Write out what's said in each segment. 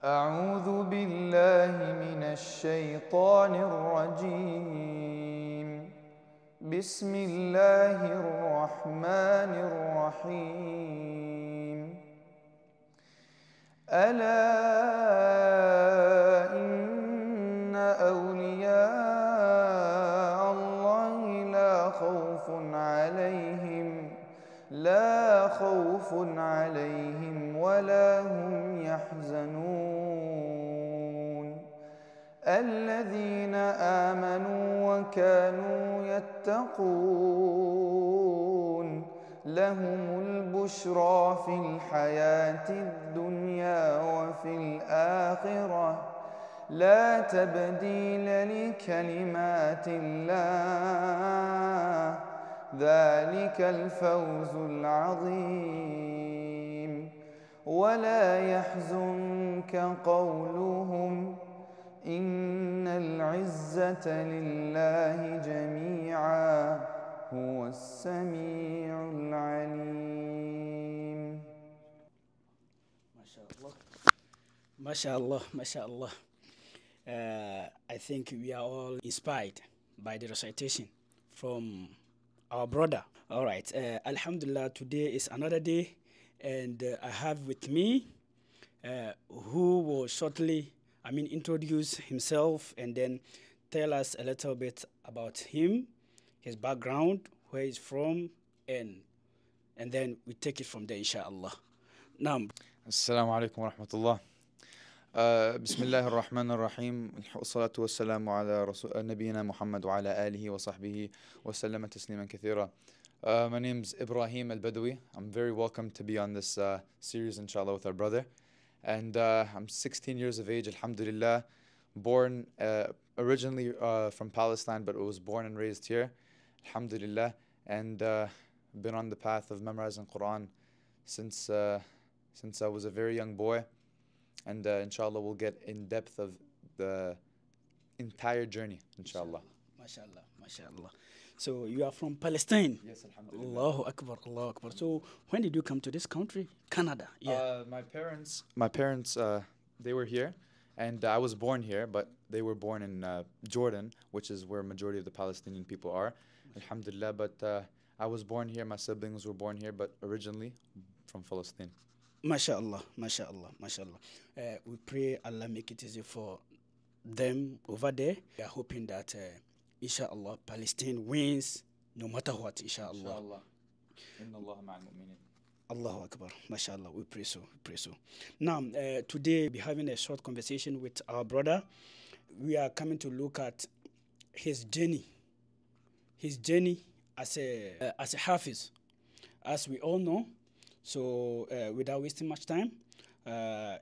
أعوذ بالله من الشيطان الرجيم. بسم الله الرحمن الرحيم. ألا إن أولياء الله لا خوف عليهم ولا هم يحزنون. الذين آمنوا وكانوا يتقون لهم البشرى في الحياة الدنيا وفي الآخرة لا تبديل لكلمات الله، ذلك الفوز العظيم. ولا يحزنك قولهم، إن العزة لله جميعا، هو السميع العليم. ما شاء الله ما شاء الله ما شاء الله. I think we are all inspired by the recitation from our brother. All right, alhamdulillah, today is another day, and I have with me who will shortly, introduce himself and then tell us a little bit about him, his background, where he's from, and then we take it from there, inshallah. Naam. Assalamu alaikum wa rahmatullah. Bismillah ar-Rahman ar-Rahim. As-salatu was-salamu ala Nabiyyina Muhammad wa ala alihi wa sahbihi wa sallama tasliman kathira. My name's Ibrahim al-Badwi. I'm very welcome to be on this series, inshallah, with our brother. And I'm 16 years of age, alhamdulillah. Born originally from Palestine, but was born and raised here, alhamdulillah. And been on the path of memorizing Quran since I was a very young boy. And inshallah, we'll get in depth of the entire journey, inshallah. MashaAllah, MashaAllah. So you are from Palestine? Yes, alhamdulillah. Allahu Akbar, Allahu Akbar. So when did you come to this country, Canada? Yeah. My parents, they were here, and I was born here, but they were born in Jordan, which is where majority of the Palestinian people are, alhamdulillah. But I was born here, my siblings were born here, but originally from Palestine. MashaAllah, MashaAllah, MashaAllah. We pray Allah make it easy for them over there. We are hoping that, inshallah, Palestine wins no matter what, inshallah. Inshallah. Inna Allah ma'al mu'minin. Allahu Akbar, MashaAllah. We pray so, we pray so. Now, today we'll be having a short conversation with our brother. We are coming to look at his journey as a Hafiz. As we all know, so without wasting much time,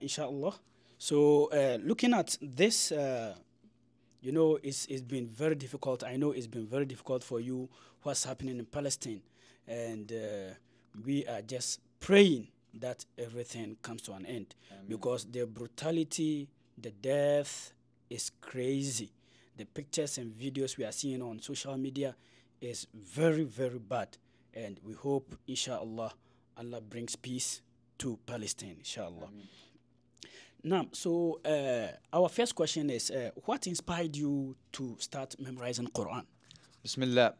inshallah. So looking at this, you know, it's been very difficult. I know it's been very difficult for you, what's happening in Palestine. And we are just praying that everything comes to an end. Amen. Because the brutality, the death is crazy. The pictures and videos we are seeing on social media is very, very bad. And we hope, inshallah, Allah brings peace to Palestine, inshallah. Amen. Now, so our first question is, what inspired you to start memorizing Quran? Bismillah.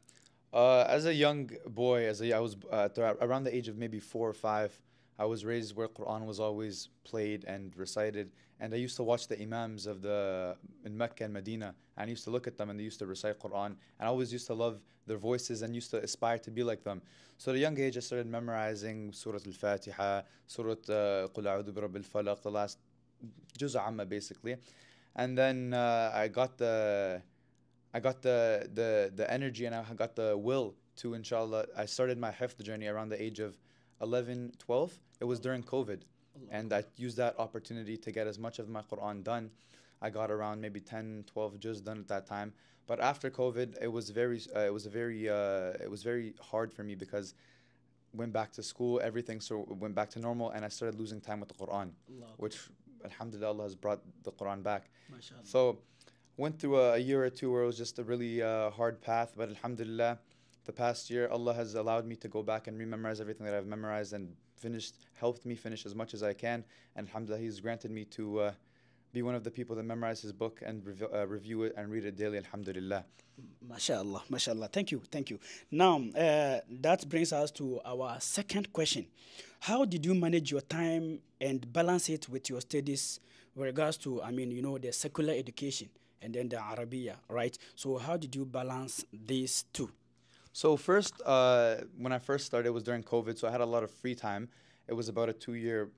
As a young boy, I was around the age of maybe 4 or 5, I was raised where Quran was always played and recited. And I used to watch the imams in Mecca and Medina, and I used to look at them, and they used to recite Quran. And I always used to love their voices and used to aspire to be like them. So at a young age, I started memorizing Surah Al-Fatiha, Surah Qul A'udhu Bi Rabbil Falaq, the last Juz' Amma, basically. And then I got the energy, and I got the will to, inshallah. I started my hifd journey around the age of 11, 12. It was during COVID. And I used that opportunity to get as much of my Quran done. I got around maybe 10, 12 juz done at that time. But after COVID, it was very hard for me, because went back to school, everything went back to normal, and I started losing time with the Quran, which alhamdulillah Allah has brought the Quran back. MashaAllah. So went through a year or two where it was just a really hard path, but alhamdulillah, the past year Allah has allowed me to go back and rememorize everything that I've memorized and helped me finish as much as I can. And alhamdulillah, he's granted me to be one of the people that memorize his book and review it and read it daily, alhamdulillah. MashaAllah, MashaAllah. Thank you, thank you. Now, that brings us to our second question. How did you manage your time and balance it with your studies with regards to, I mean, you know, the secular education and then the Arabiya, right? So how did you balance these two? So first, when I first started, it was during COVID, so I had a lot of free time. It was about a 2-year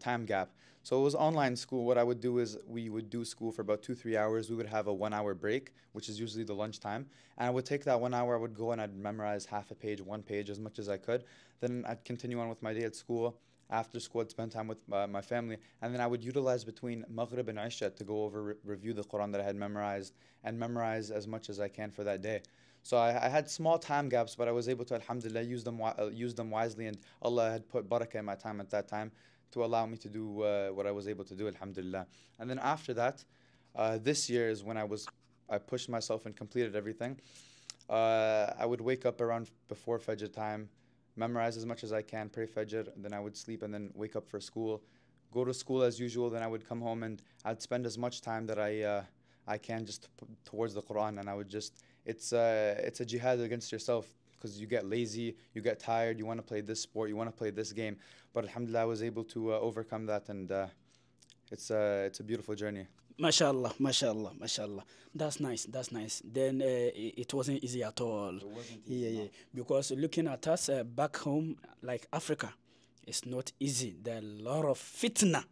time gap. So it was online school. What I would do is we would do school for about 2-3 hours. We would have a 1-hour break, which is usually the lunchtime. And I would take that 1 hour, I would go and I'd memorize half a page, 1 page, as much as I could. Then I'd continue on with my day at school. After school, I'd spend time with my family. And then I would utilize between Maghrib and Isha to go over, review the Quran that I had memorized and memorize as much as I can for that day. So I had small time gaps, but I was able to, alhamdulillah, use them wisely. And Allah had put barakah in my time at that time to allow me to do what I was able to do, alhamdulillah. And then after that, this year is when I pushed myself and completed everything. I would wake up around before Fajr time, memorize as much as I can, pray Fajr, then I would sleep and then wake up for school, go to school as usual, then I would come home and I'd spend as much time that I can just towards the Quran. And I would just, it's a jihad against yourself, because you get lazy, you get tired, you want to play this sport, you want to play this game. But alhamdulillah, I was able to overcome that, and it's a beautiful journey. MashaAllah, MashaAllah, MashaAllah. That's nice, that's nice. Then it wasn't easy at all. It wasn't easy, yeah, yeah. Because looking at us back home, like Africa, it's not easy. There are a lot of fitna.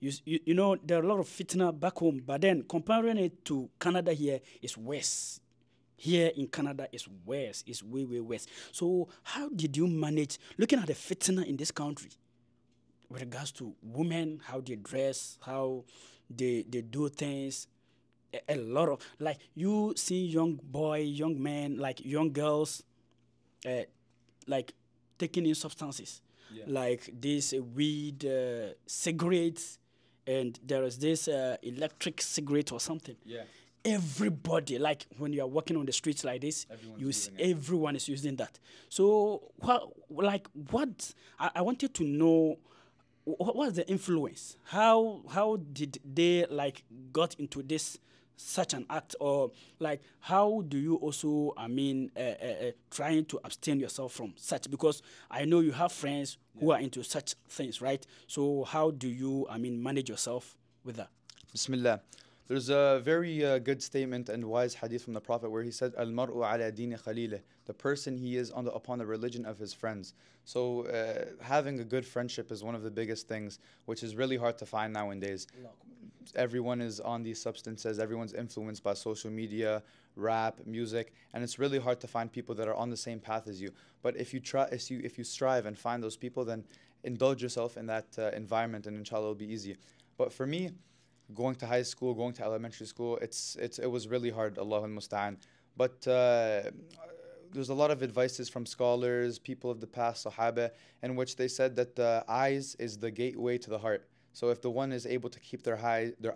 Yeah. You know, there are a lot of fitna back home, but then comparing it to Canada here, it's worse. Here in Canada, it's worse. It's way, way worse. So how did you manage, looking at the fitna in this country, with regards to women, how they dress, how they do things, a lot of, like, you see young boy, young men, like young girls, like taking in substances, yeah, like this weed, cigarettes, and there is this electric cigarette or something. Yeah. Everybody, like when you are walking on the streets like this, everyone is using that. So, I wanted to know, what was the influence? How did they got into this such an act, or like how do you also, I mean, trying to abstain yourself from such? Because I know you have friends, yeah, who are into such things, right? So how do you, I mean, manage yourself with that? Bismillah. There's a very good statement and wise hadith from the Prophet where he said, "Al-mar'u ala dini khalilih." The person he is upon the religion of his friends. So having a good friendship is one of the biggest things, which is really hard to find nowadays. No. Everyone is on these substances. Everyone's influenced by social media, rap, music, and it's really hard to find people that are on the same path as you. But if you try, if you strive and find those people, then indulge yourself in that environment, and inshallah it'll be easy. But for me, going to high school, going to elementary school, it was really hard, Allahu al-Musta'an. But there's a lot of advices from scholars, people of the past, Sahaba, in which they said that the eyes is the gateway to the heart. So if the one is able to keep their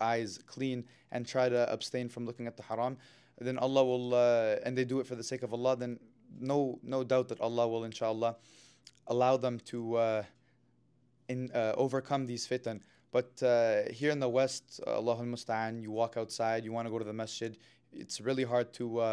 eyes clean and try to abstain from looking at the haram, then Allah will, and they do it for the sake of Allah, then no doubt that Allah will, inshallah, allow them to overcome these fitan. But here in the West, Allahu al-Musta'an, you walk outside, you want to go to the masjid, it's really hard to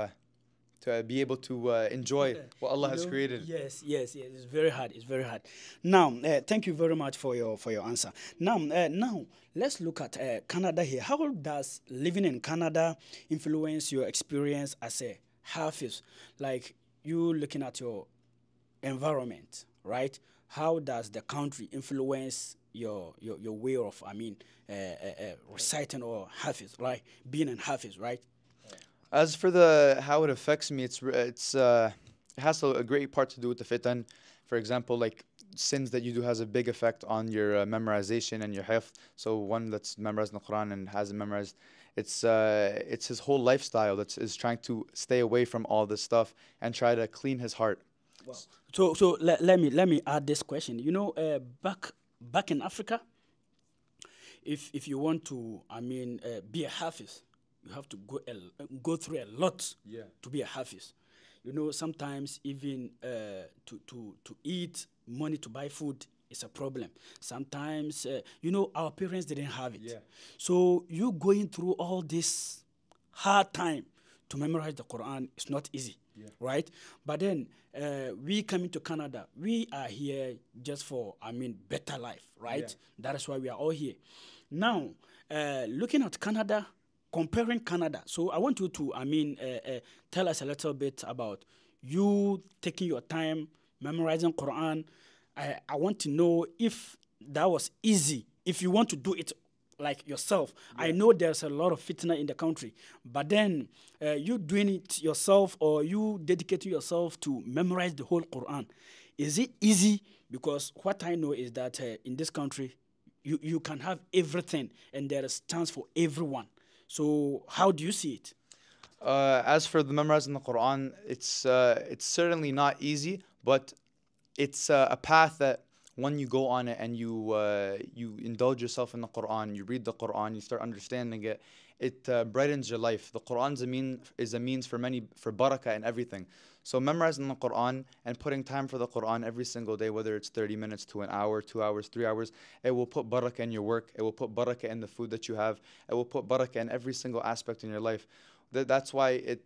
be able to enjoy what Allah has created. Yes, yes, yes. It's very hard. It's very hard. Now, thank you very much for your answer. Now, let's look at Canada here. How does living in Canada influence your experience as a Hafiz? Like, you looking at your environment, right? How does the country influence your way of, I mean, reciting or Hafiz, like being in Hafiz, right? As for how it affects me, it has a great part to do with the fitan. For example, like sins that you do has a big effect on your memorization and your hifth. So one that's memorized the Quran and hasn't memorized, it's his whole lifestyle that is trying to stay away from all this stuff and try to clean his heart. Wow. So let me add this question. You know, back in Africa, if you want to, I mean, be a Hafiz, you have to go through a lot, yeah, to be a Hafiz. You know, sometimes even to eat, money to buy food It's a problem. Sometimes, you know, our parents didn't have it. Yeah. So you going through all this hard time to memorize the Quran is not easy, yeah, right? But then we coming to Canada, we are here just for, I mean, better life, right? Yeah. That is why we are all here. Now, looking at Canada, comparing Canada. So I want you to, I mean, tell us a little bit about you taking your time, memorizing Quran. I want to know if that was easy, if you want to do it like yourself. Yeah. I know there's a lot of fitna in the country, but then you doing it yourself or you dedicating yourself to memorize the whole Quran. Is it easy? Because what I know is that in this country, you can have everything and there is chance for everyone. So how do you see it? As for the memorizing the Quran, it's certainly not easy, but it's a path that when you go on it and you indulge yourself in the Quran, you read the Quran, you start understanding it, it brightens your life. The Quran is a means for barakah and everything. So memorizing the Quran and putting time for the Quran every single day, whether it's 30 minutes to an hour, 2 hours, 3 hours, it will put barakah in your work. It will put barakah in the food that you have. It will put barakah in every single aspect in your life. That's why it...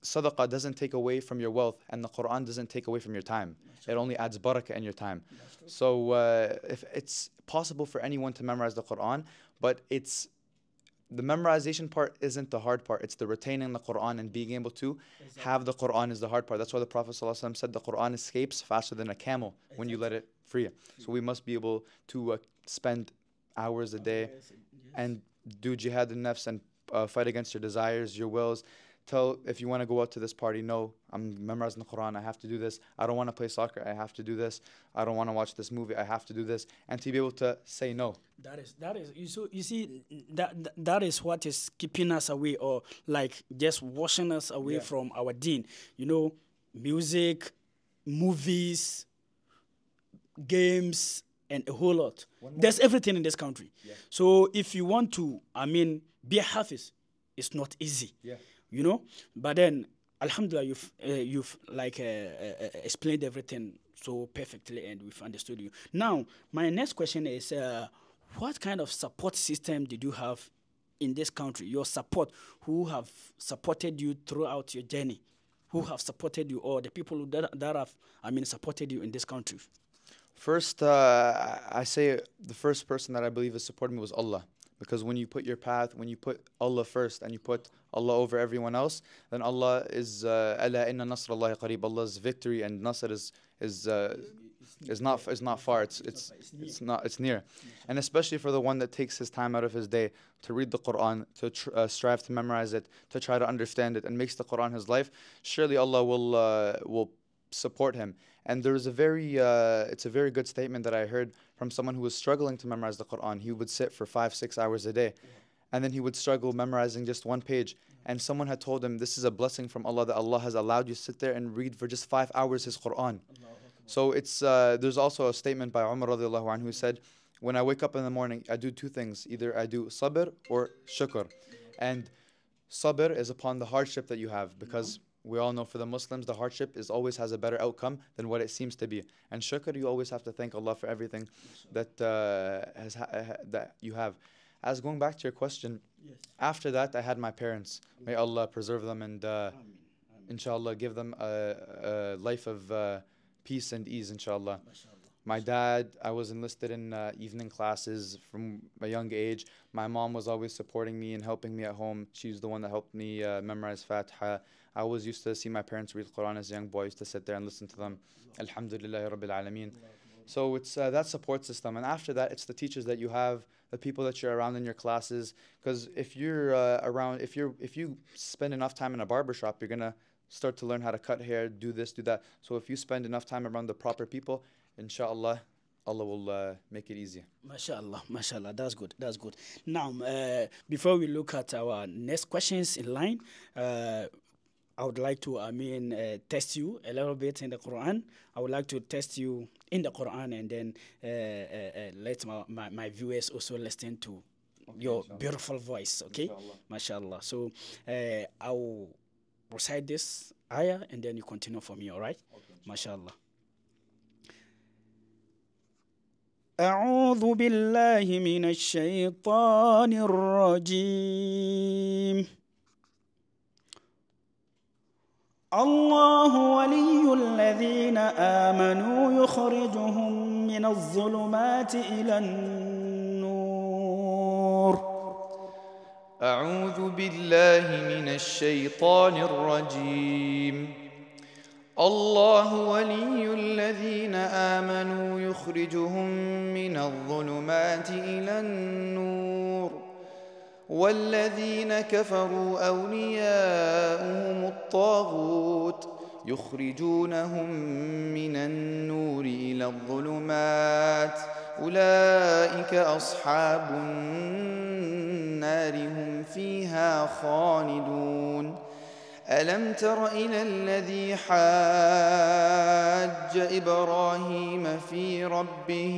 Sadaqah doesn't take away from your wealth, and the Quran doesn't take away from your time. It only adds barakah in your time. So if it's possible for anyone to memorize the Quran, but it's the memorization part isn't the hard part. It's the retaining the Quran and being able to have the Quran is the hard part. That's why the Prophet ﷺ said the Quran escapes faster than a camel when you let it free. So we must be able to spend hours a day and do jihad al-nafs and fight against your desires, your wills. Tell if you want to go out to this party, no, I'm memorizing the Quran, I have to do this. I don't want to play soccer, I have to do this. I don't want to watch this movie, I have to do this. And to be able to say no. That is you see that is what is keeping us away, or like just washing us away, yeah, from our deen. You know, music, movies, games, and a whole lot. There's everything in this country. Yeah. So if you want to, I mean, be a Hafiz, it's not easy. Yeah. You know, but then, alhamdulillah, you've explained everything so perfectly and we've understood you. Now, my next question is, what kind of support system did you have in this country? Your support, who have supported you throughout your journey? Who have supported you, or the people that have, I mean, supported you in this country? First, I say the first person that I believe has supported me was Allah. Because when you put your path, when you put Allah first and you put Allah over everyone else, then Allah is ala inna nasrullahi qareeb. Allah's victory and nasr is not far. It's near. And especially for the one that takes his time out of his day to read the Quran, to strive to memorize it, to try to understand it, and makes the Quran his life. Surely Allah will support him. And there is a very, it's a very good statement that I heard from someone who was struggling to memorize the Quran. He would sit for 5-6 hours a day, and then he would struggle memorizing just one page. And someone had told him, this is a blessing from Allah that Allah has allowed you to sit there and read for just 5 hours his Quran. So it's, there's also a statement by Umar radiallahu anhu who said, when I wake up in the morning, I do two things. Either I do sabr or shukr. And sabr is upon the hardship that you have, because we all know for the Muslims, the hardship is always has a better outcome than what it seems to be. And shukr, you always have to thank Allah for everything that, that you have. As going back to your question, yes, after that, I had my parents. May Allah preserve them and inshallah give them a life of peace and ease, inshallah. My dad, I was enlisted in evening classes from a young age. My mom was always supporting me and helping me at home. She's the one that helped me memorize Fatiha. I always used to see my parents read Quran as a young boy. I used to sit there and listen to them. Alhamdulillahi Rabbil Alameen. So it's that support system. And after that, it's the teachers that you have, the people that you're around in your classes. Because if you're around, if you spend enough time in a barbershop, you're going to start to learn how to cut hair, do this, do that. So if you spend enough time around the proper people, inshallah, Allah will make it easier. MashaAllah, MashaAllah, that's good, that's good. Now, before we look at our next questions in line, I would like to, I mean, test you a little bit in the Quran. I would like to test you in the Quran, and then let my viewers also listen to your beautiful voice, okay? MashaAllah. So I will recite this ayah, and then you continue for me, all right? Okay, MashaAllah. أعوذ بالله من الشيطان الرجيم. الله ولي الذين آمنوا يخرجهم من الظلمات إلى النور. أعوذ بالله من الشيطان الرجيم. الله ولي الذين آمنوا يخرجهم من الظلمات إلى النور والذين كفروا أولياؤهم الطاغوت يخرجونهم من النور إلى الظلمات أولئك أصحاب النار هم فيها خالدون. ألم تر إلى الذي حاج إبراهيم في ربه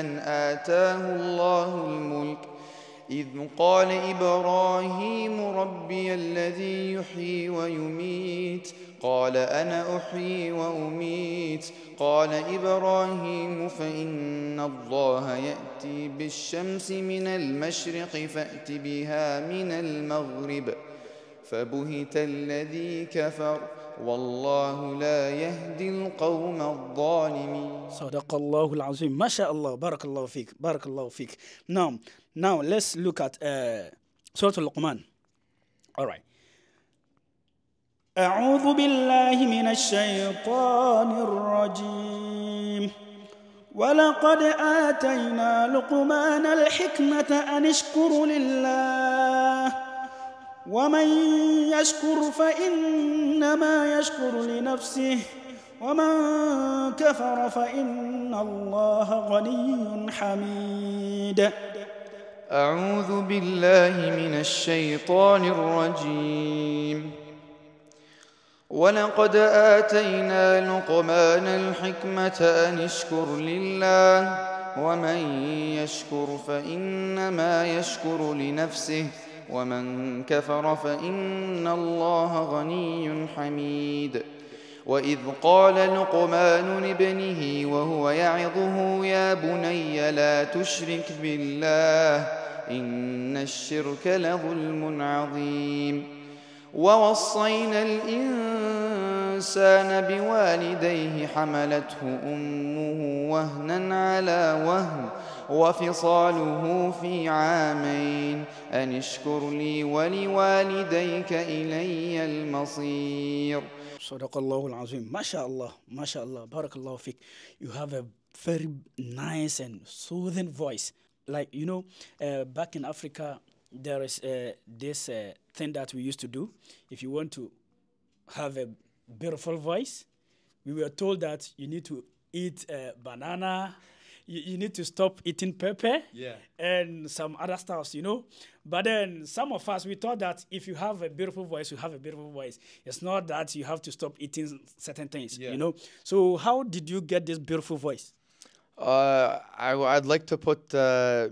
أن آتاه الله الملك إذ قال إبراهيم ربي الذي يحيي ويميت قال أنا أحيي وأميت قال إبراهيم فإن الله يأتي بالشمس من المشرق فأت بها من المغرب فبهت الذي كفر والله لا يهدي القوم الظالمين. صدق الله العظيم. ما شاء الله. بارك الله فيك. بارك الله فيك. Now let's look at Surah Al-Luqman. All right. أعوذ بالله من الشيطان الرجيم. ولقد آتينا لقمان الحكمة أن اشكر لله ومن يشكر فإنما يشكر لنفسه ومن كفر فإن الله غني حميد. أعوذ بالله من الشيطان الرجيم. ولقد آتينا لقمان الحكمة أن اشكر لله ومن يشكر فإنما يشكر لنفسه ومن كفر فإن الله غني حميد. وإذ قال لقمان لابنه وهو يعظه يا بني لا تشرك بالله إن الشرك لظلم عظيم. ووصينا الإنسان بوالديه حملته أمه وهنا على وهن وفصاله في عامين أن اشكر لي ولوالديك إلي المصير. صدق الله العظيم. ما شاء الله. ما شاء الله. بارك الله فيك. You have a very nice and soothing voice. Like you know, back in Africa there is this thing that we used to do. If you want to have a beautiful voice, we were told that you need to eat banana. You need to stop eating pepper, yeah, and some other stuff, you know. But then some of us, we thought that if you have a beautiful voice, you have a beautiful voice. It's not that you have to stop eating certain things, yeah, you know. So how did you get this beautiful voice? I'd like to put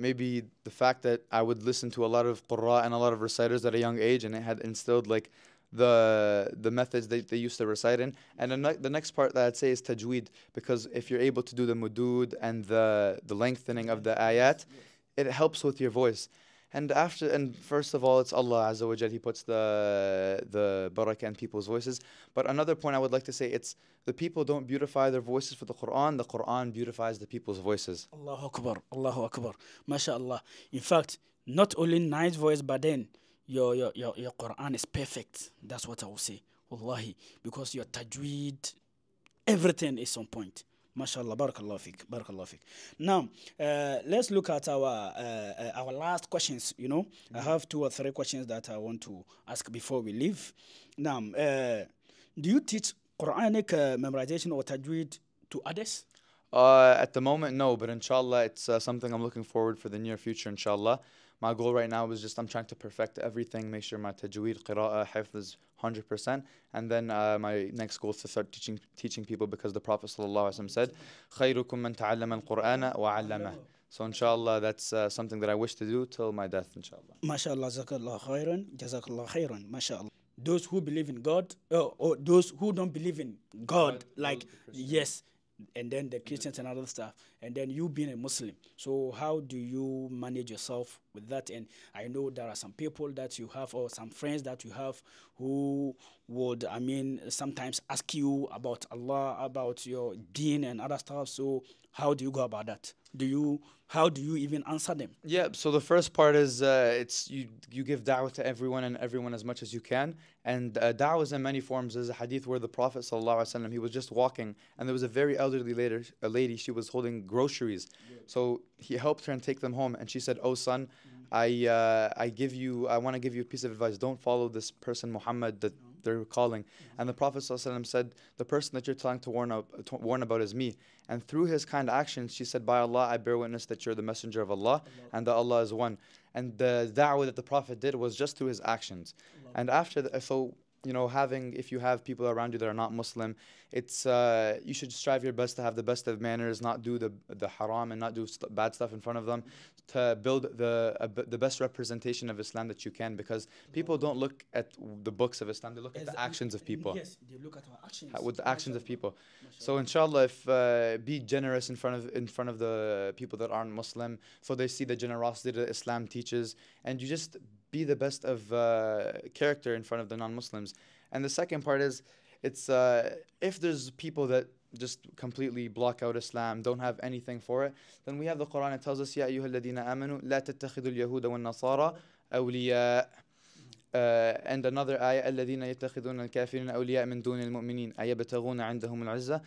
maybe the fact that I would listen to a lot of Qur'an and a lot of reciters at a young age, and it had instilled like the methods they used to recite in. And the next part that I'd say is tajweed, because if you're able to do the mudud and the lengthening of the ayat, it helps with your voice. And first of all, it's Allah Azza wa Jal. He puts the barakah in people's voices. But another point I would like to say, it's the people don't beautify their voices for the Quran. The Quran beautifies the people's voices. Allahu Akbar. Allahu Akbar. MashaAllah. In fact, not only nice voice, but then your Quran is perfect. That's what I will say. Wallahi. Because your tajweed, everything is on point. MashaAllah. Barakallah fiqh. Barakallah fiqh. Now, let's look at our last questions, you know. I have 2 or 3 questions that I want to ask before we leave. Now, do you teach Quranic memorization or tajweed to others? At the moment, no. But inshallah, it's something I'm looking forward for the near future, inshallah. My goal right now is just I'm trying to perfect everything, make sure my tajweed, qira'ah, hifz is 100%. And then my next goal is to start teaching people, because the Prophet ﷺ said, خَيْرُكُمْ مَنْ تَعَلَّمَ الْقُرْآنَ وَعَلَّمَهُ. So inshallah, that's something that I wish to do till my death, inshallah. MashaAllah, jazakallah khairan, jazakallah khairan, mashaAllah. Those who believe in God, or those who don't believe in God, like, yes, and then the Christians and other stuff, and then you being a Muslim. So how do you manage yourself with that? And I know there are some people that you have or some friends that you have who would, I mean, sometimes ask you about Allah, about your deen and other stuff. So how do you go about that? How do you even answer them? Yeah, so the first part is it's you give da'wah to everyone and everyone as much as you can. And da'wah is in many forms. There's a hadith where the Prophet ﷺ, he was just walking and there was a very elderly lady, she was holding groceries. Yeah. So he helped her and take them home. And she said, "Oh son, I want to give you a piece of advice. Don't follow this person Muhammad that they're calling." And the Prophet ﷺ said, "The person that you're trying to warn about is me." And through his kind actions, she said, "By Allah, I bear witness that you're the messenger of Allah and that Allah is one." And the da'wah that the Prophet did was just through his actions. And after that, so, you know, if you have people around you that are not Muslim, it's you should strive your best to have the best of manners, not do the haram and not do bad stuff in front of them, to build the best representation of Islam that you can, because people don't look at the books of Islam, they look at the actions of people. Yes, they look at our actions. With the actions of people. So inshallah, if be generous in front of the people that aren't Muslim, so they see the generosity that Islam teaches, and you just be the best of character in front of the non-Muslims. And the second part is, it's if there's people that just completely block out Islam, don't have anything for it, then we have the Quran. It tells us, "Ya ayyuhalladhina amanu la tattakhidul yahuda wan nasara awliya." And another ayah, "Alladhina yattakhiduna al-kafirina awliya min duni al-mu'minin ayabtaghuna 'indahum al-'izza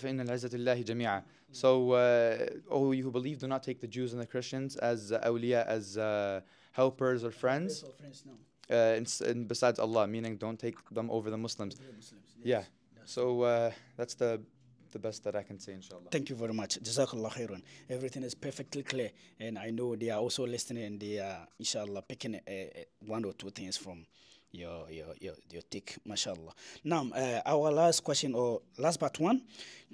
fa inna al-'izzata lillahi jami'a." So, oh, you who believe, do not take the Jews and the Christians as awliya, as helpers or friends, no. And besides Allah, meaning don't take them over the Muslims. Yes. Yeah, so that's the best that I can say, inshallah. Thank you very much. Jazakallah khairan. Everything is perfectly clear, and I know they are also listening, and they are, inshallah, picking one or two things from your take, mashallah. Now, our last question, or last but one,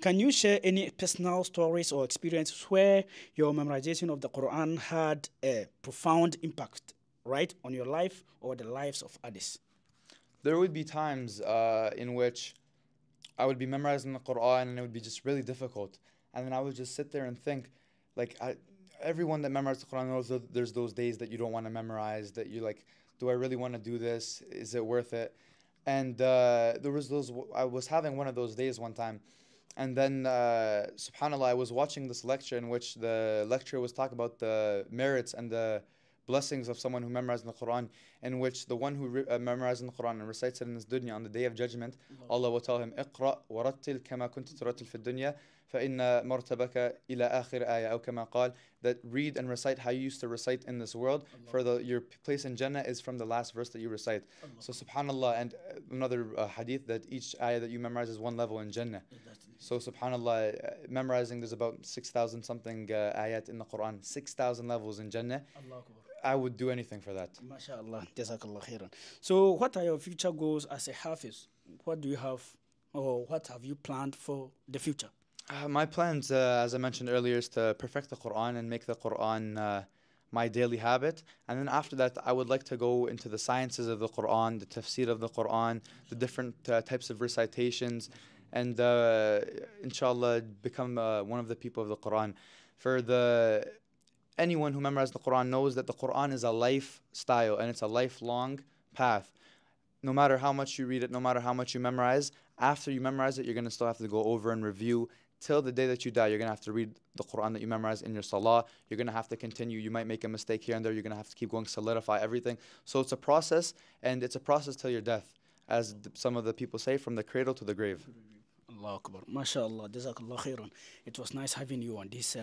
can you share any personal stories or experiences where your memorization of the Quran had a profound impact, right, on your life or the lives of others? There would be times in which I would be memorizing the Quran and it would be just really difficult. And then I would just sit there and think, like, everyone that memorizes the Quran knows that there's those days that you don't want to memorize, that you like, do I really want to do this? Is it worth it? And there was I was having one of those days one time. And then, subhanAllah, I was watching this lecture in which the lecturer was talking about the merits and the blessings of someone who memorized the Quran, in which the one who memorizes the Quran and recites it in this dunya, on the day of judgment, Allah will tell him, "Iqra wa rattil kama kunta turattil fi dunya fa inna martabaka ila akhir ayah," or kama qal, that read and recite how you used to recite in this world, for your place in Jannah is from the last verse that you recite. So subhanAllah, and another hadith, that each ayah that you memorize is one level in Jannah. So subhanAllah, memorizing, there's about 6,000 something ayat in the Quran, 6,000 levels in Jannah. I would do anything for that. MashaAllah, jazakallah khairan. So what are your future goals as a Hafiz? What do you have, or what have you planned for the future? My plans, as I mentioned earlier, is to perfect the Quran and make the Quran my daily habit. And then after that, I would like to go into the sciences of the Quran, the tafsir of the Quran, the different types of recitations, and inshallah, become one of the people of the Quran. For anyone who memorizes the Quran knows that the Quran is a lifestyle and it's a lifelong path. No matter how much you read it, no matter how much you memorize, after you memorize it, you're going to still have to go over and review till the day that you die. You're going to have to read the Quran that you memorize in your salah. You're going to have to continue. You might make a mistake here and there. You're going to have to keep going, solidify everything. So it's a process, and it's a process till your death, as some of the people say, from the cradle to the grave. Allah Akbar. MashaAllah. Jazakallah khairan. It was nice having you on this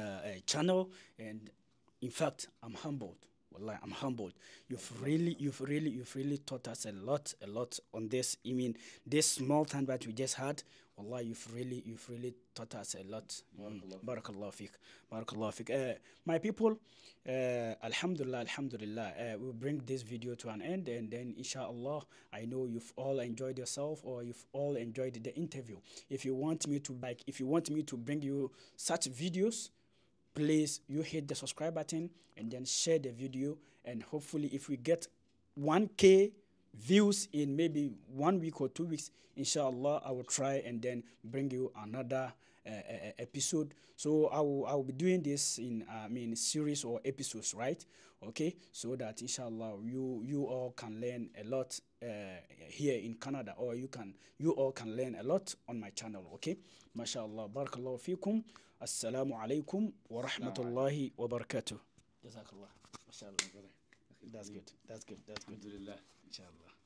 channel, and in fact, I'm humbled. Wallahi, I'm humbled. You've really taught us a lot on this. I mean, this small time that we just had, wallahi, you've really taught us a lot. Barakallah fiqh. Barakallah fiqh. My people, alhamdulillah, alhamdulillah. We'll bring this video to an end, and then inshallah, I know you've all enjoyed yourself, or you've all enjoyed the interview. If you want me to bring you such videos, please, you hit the subscribe button and then share the video. And hopefully, if we get 1K views in maybe 1 week or 2 weeks, inshallah, I will try and then bring you another episode. So I will be doing this in series or episodes, right? Okay, so that inshallah you all can learn a lot here in Canada, or you all can learn a lot on my channel. Okay, mashallah, barakallahu fikum, assalamu alaikum wa rahmatullahi wa barakatuh. Jazakallah, mashallah, brother. That's good. That's good. That's good. Alhamdulillah, inshallah.